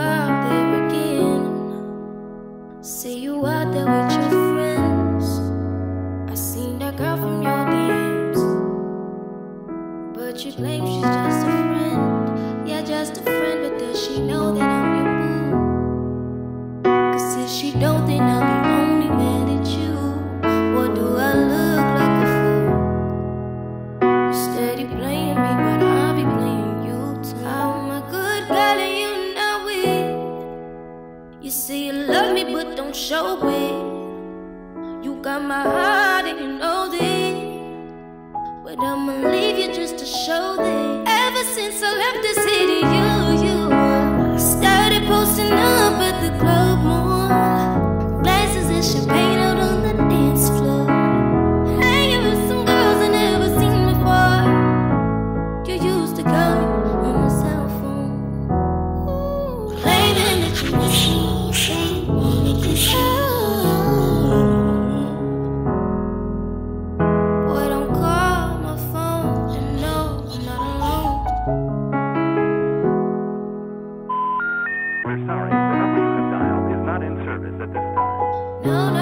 you out there again. See you out there with your friends. I seen that girl from your DMs, but you claim she's just a friend. Yeah, just a friend, but does she know that I'm your boo? 'Cause if she don't, then I'll be only mad at you. What do I look like a fool? You steady playing me, but I'll be playing you too. Oh my good girl, and you know it. You say you love me, but don't show it. You got my heart and you know that, but I'ma leave you just to show that. Ever since I left the city, you started posting up at the club more. Glasses and champagne out on the dance floor. Hanging with some girls I never seen before. You used to call me on my cell phone, claiming that you was losing all of control. Boy, don't call my phone, and no, I'm not alone. We're sorry, the number you have dialed is not in service at this time. No, no.